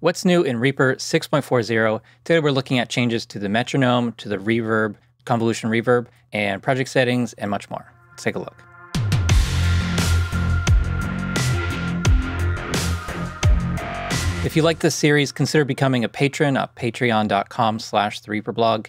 What's new in Reaper 6.40? Today we're looking at changes to the metronome, to the reverb, convolution reverb, and project settings, and much more. Let's take a look. If you like this series, consider becoming a patron at patreon.com/thereaperblog.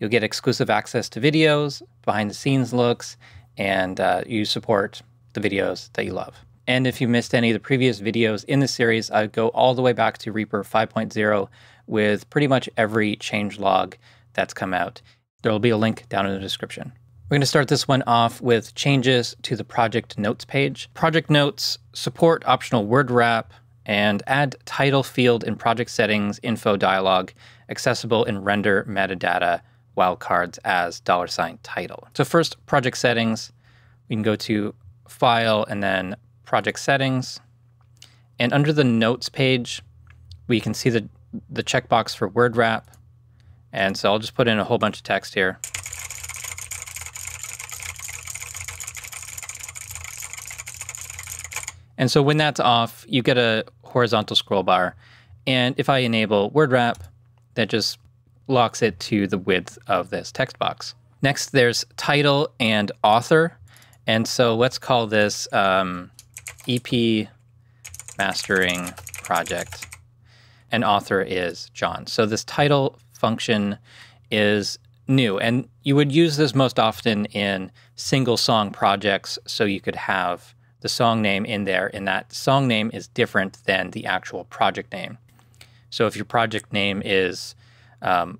You'll get exclusive access to videos, behind the scenes looks, and you support the videos that you love. And if you missed any of the previous videos in the series, I go all the way back to Reaper 5.0 with pretty much every change log that's come out. There will be a link down in the description. We're going to start this one off with changes to the project notes page. Project notes support optional word wrap and add title field in project settings info dialog accessible in render metadata wildcards as $title. So first, project settings. We can go to file and then project settings, and under the notes page, we can see the checkbox for word wrap. And so I'll just put in a whole bunch of text here. And so when that's off, you get a horizontal scroll bar. And if I enable word wrap, that just locks it to the width of this text box. Next, there's title and author. And so let's call this EP Mastering Project, and author is John. So this title function is new, and you would use this most often in single song projects, so you could have the song name in there, and that song name is different than the actual project name. So if your project name is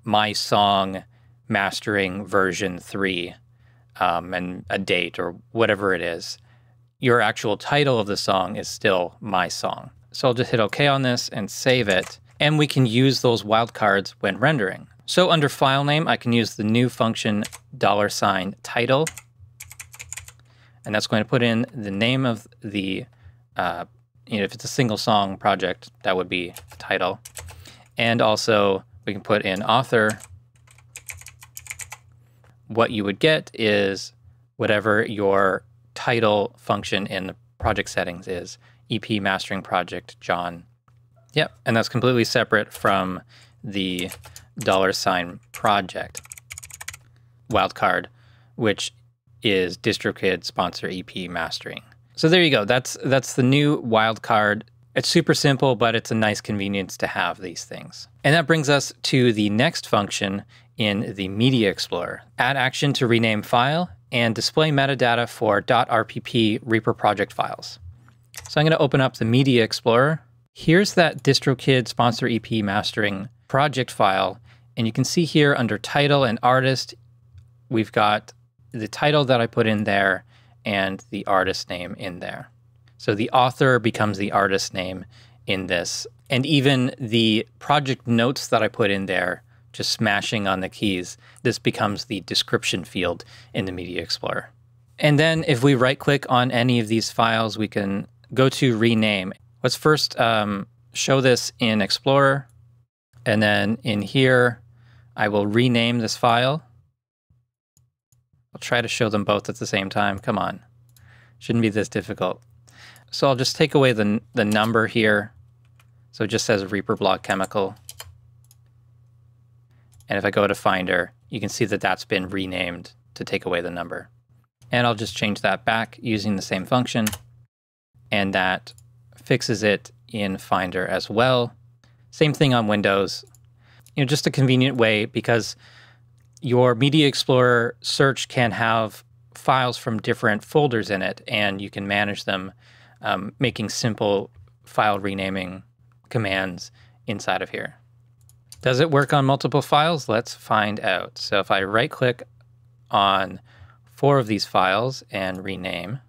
My Song Mastering Version 3 and a date or whatever it is, your actual title of the song is still My Song. So I'll just hit OK on this and save it. And we can use those wildcards when rendering. So under file name, I can use the new function $title. And that's going to put in the name of the, if it's a single song project, that would be the title. And also we can put in author. What you would get is whatever your title function in the project settings is, EP Mastering Project John. Yep, and that's completely separate from the $project wildcard, which is DistroKid sponsor EP Mastering. So there you go. That's the new wildcard. It's super simple, but it's a nice convenience to have these things. And that brings us to the next function in the Media Explorer. Add action to rename file and display metadata for .rpp Reaper project files. So I'm going to open up the Media Explorer. Here's that DistroKid sponsor EP Mastering project file. And you can see here under title and artist, we've got the title that I put in there and the artist name in there. So the author becomes the artist name in this. And even the project notes that I put in there, just smashing on the keys, this becomes the description field in the Media Explorer. And then if we right-click on any of these files, we can go to rename. Let's first show this in Explorer, and then in here, I will rename this file. I'll try to show them both at the same time. Come on, shouldn't be this difficult. So I'll just take away the number here. So it just says Reaper Block Chemical. And if I go to Finder, you can see that that's been renamed to take away the number. And I'll just change that back using the same function. And that fixes it in Finder as well. Same thing on Windows. You know, just a convenient way, because your Media Explorer search can have files from different folders in it, and you can manage them, making simple file renaming commands inside of here. Does it work on multiple files? Let's find out. So if I right-click on 4 of these files and rename,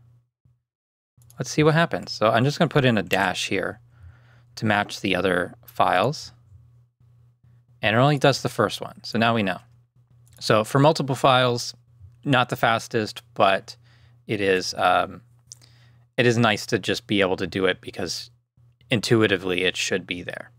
let's see what happens. So I'm just going to put in a dash here to match the other files. And it only does the first one. So now we know. So for multiple files, not the fastest, but it is nice to just be able to do it because intuitively it should be there.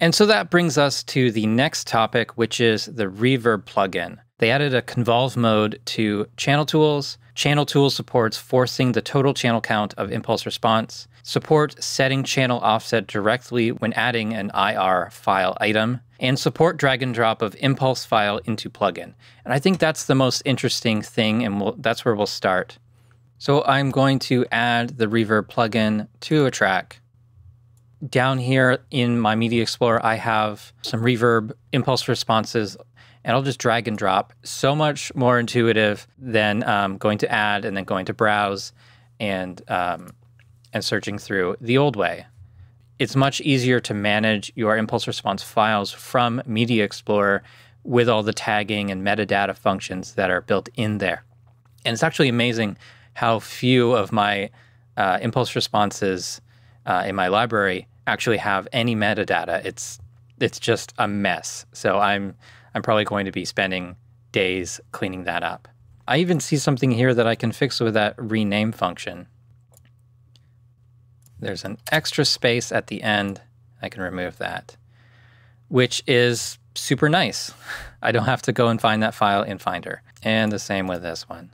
And so that brings us to the next topic, which is the ReaVerb plugin. They added a convolve mode to channel tools. Channel tool supports forcing the total channel count of impulse response. support setting channel offset directly when adding an IR file item, and support drag and drop of impulse file into plugin. And I think that's the most interesting thing, and that's where we'll start. So I'm going to add the Reverb plugin to a track. Down here in my Media Explorer, I have some Reverb impulse responses, and I'll just drag and drop. So much more intuitive than going to add and then going to browse and searching through the old way. It's much easier to manage your impulse response files from Media Explorer with all the tagging and metadata functions that are built in there. And it's actually amazing how few of my impulse responses in my library actually have any metadata. It's just a mess. So I'm probably going to be spending days cleaning that up. I even see something here that I can fix with that rename function. There's an extra space at the end. I can remove that, which is super nice. I don't have to go and find that file in Finder. And the same with this one.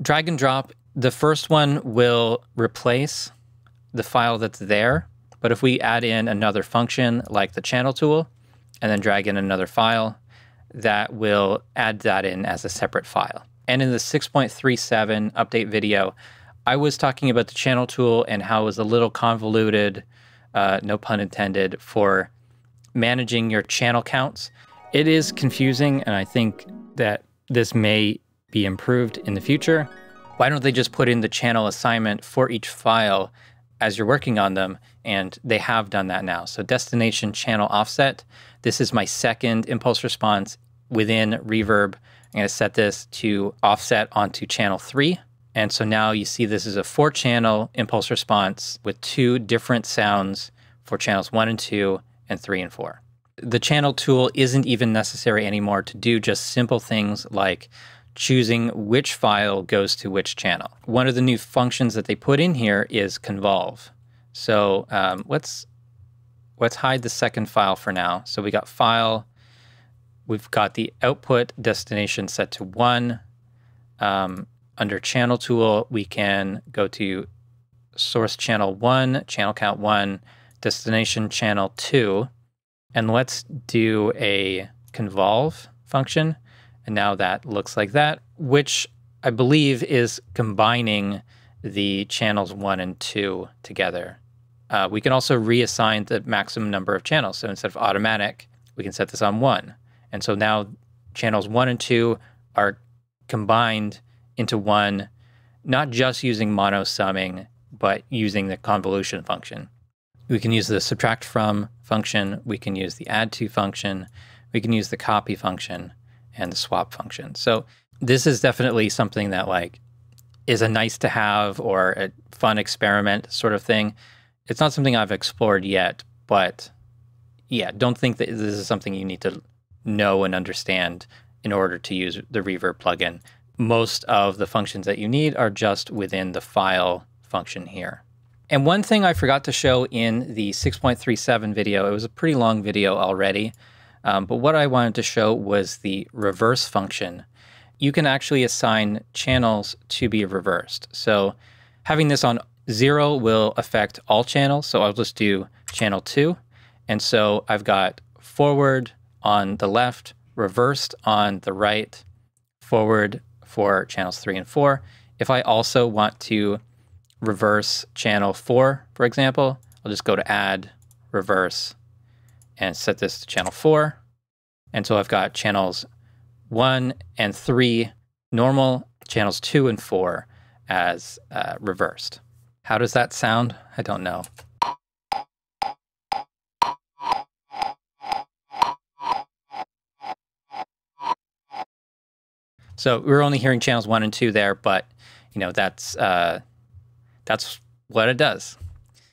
Drag and drop, the first one will replace the file that's there, but if we add in another function like the channel tool and then drag in another file, that will add that in as a separate file. And in the 6.37 update video, I was talking about the channel tool and how it was a little convoluted, no pun intended, for managing your channel counts. It is confusing, and I think that this may be improved in the future. Why don't they just put in the channel assignment for each file as you're working on them? And they have done that now. So destination channel offset. This is my second impulse response within Reverb. I'm going to set this to offset onto channel 3. And so now you see this is a 4-channel impulse response with 2 different sounds for channels 1 and 2 and 3 and 4. The channel tool isn't even necessary anymore to do just simple things like choosing which file goes to which channel. One of the new functions that they put in here is convolve. So let's hide the second file for now. So we got file, we've got the output destination set to 1. Under channel tool, we can go to source channel 1, channel count 1, destination channel 2, and let's do a convolve function. And now that looks like that, which I believe is combining the channels 1 and 2 together. We can also reassign the maximum number of channels. So instead of automatic, we can set this on 1. And so now channels 1 and 2 are combined into 1, not just using mono-summing, but using the convolution function. We can use the subtract from function. We can use the add to function. We can use the copy function and the swap function. So this is definitely something that is a nice to have or a fun experiment sort of thing. It's not something I've explored yet, but yeah, don't think that this is something you need to know and understand in order to use the Reverb plugin. Most of the functions that you need are just within the file function here. And one thing I forgot to show in the 6.37 video, it was a pretty long video already, but what I wanted to show was the reverse function. You can actually assign channels to be reversed. So having this on 0 will affect all channels. So I'll just do channel 2. And so I've got forward on the left, reversed on the right, forward for channels 3 and 4. If I also want to reverse channel 4, for example, I'll just go to add, reverse, and set this to channel 4. And so I've got channels 1 and 3 normal, channels 2 and 4 as reversed. How does that sound? I don't know. So we're only hearing channels 1 and 2 there, but you know, that's what it does.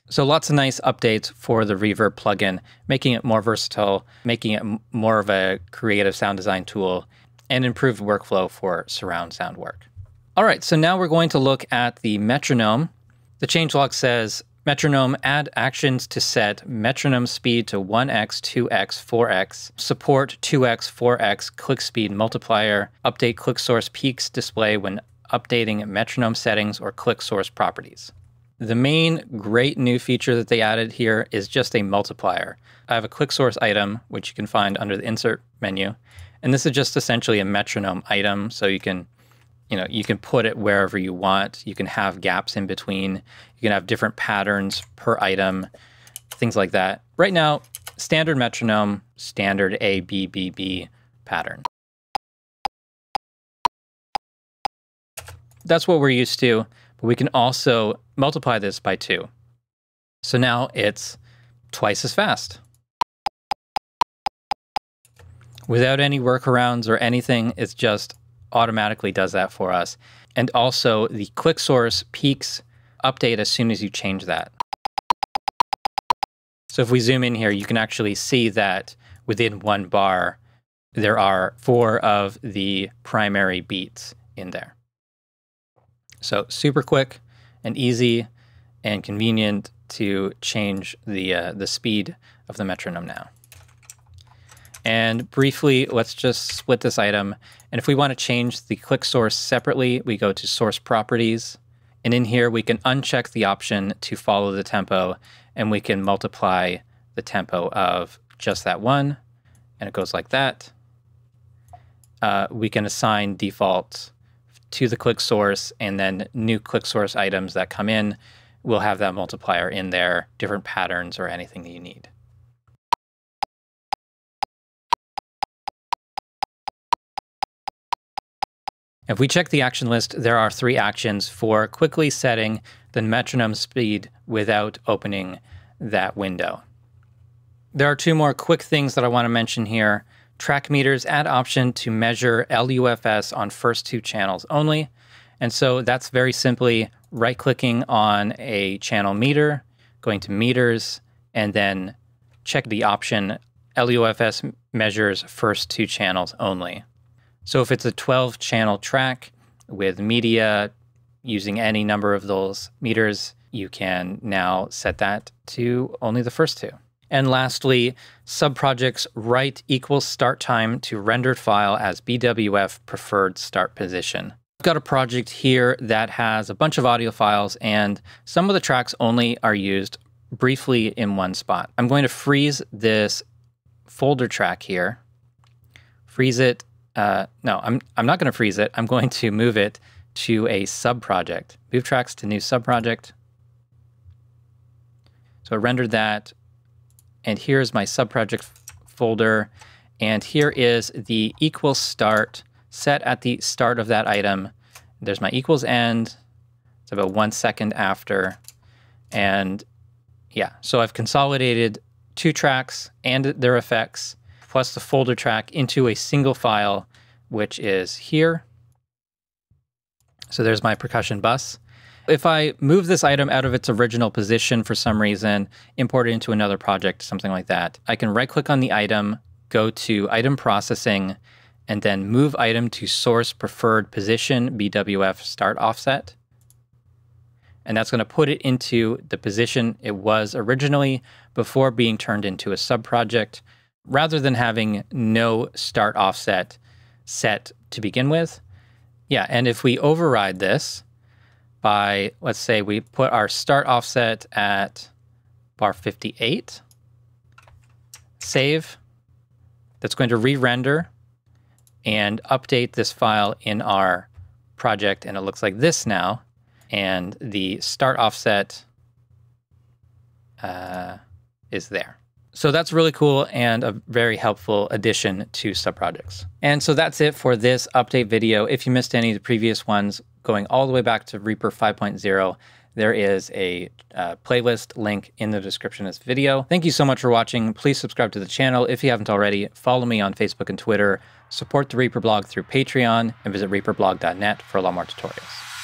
So lots of nice updates for the Reverb plugin, making it more versatile, making it more of a creative sound design tool, and improved workflow for surround sound work. All right, so now we're going to look at the metronome. The changelog says, metronome, add actions to set metronome speed to 1x, 2x, 4x, support 2x, 4x, click speed multiplier, update click source peaks display when updating metronome settings or click source properties. The main great new feature that they added here is just a multiplier. I have a quick source item, which you can find under the insert menu. And this is just essentially a metronome item. So you can, you can put it wherever you want. You can have gaps in between. You can have different patterns per item, things like that. Right now, standard metronome, standard A, B, B, B pattern. That's what we're used to, but we can also multiply this by 2. So now it's twice as fast. Without any workarounds or anything, it just automatically does that for us. And also the quick source peaks update as soon as you change that. So if we zoom in here, you can actually see that within one bar, there are 4 of the primary beats in there. So super quick and easy and convenient to change the speed of the metronome now. And briefly, let's just split this item. And if we want to change the click source separately, we go to source properties. And in here, we can uncheck the option to follow the tempo, and we can multiply the tempo of just that one. And it goes like that. We can assign defaults to the click source, and then new click source items that come in will have that multiplier in there, different patterns or anything that you need. If we check the action list, there are 3 actions for quickly setting the metronome speed without opening that window. There are 2 more quick things that I want to mention here. Track meters add option to measure LUFS on first 2 channels only. And so that's very simply right-clicking on a channel meter, going to meters, and then check the option LUFS measures first 2 channels only. So if it's a 12-channel track with media using any number of those meters, you can now set that to only the first 2. And lastly, subprojects write equals start time to rendered file as BWF preferred start position. I've got a project here that has a bunch of audio files, and some of the tracks only are used briefly in one spot. I'm going to freeze this folder track here, freeze it. No, I'm not going to freeze it. I'm going to move it to a subproject. Move tracks to new subproject. So I rendered that. And here's my subproject folder. And here is the equals start set at the start of that item. There's my equals end. It's about 1 second after. And yeah, so I've consolidated 2 tracks and their effects plus the folder track into a single file, which is here. So there's my percussion bus. If I move this item out of its original position for some reason, import it into another project, something like that, I can right-click on the item, go to item processing, and then move item to source preferred position, BWF start offset. And that's going to put it into the position it was originally before being turned into a subproject, rather than having no start offset set to begin with. Yeah, and if we override this, by, let's say we put our start offset at bar 58, save, that's going to re-render and update this file in our project, and it looks like this now. And the start offset is there. So that's really cool and a very helpful addition to subprojects. And so that's it for this update video. If you missed any of the previous ones, going all the way back to Reaper 5.0, there is a playlist link in the description of this video. Thank you so much for watching. Please subscribe to the channel if you haven't already. Follow me on Facebook and Twitter. Support the Reaper blog through Patreon and visit reaperblog.net for a lot more tutorials.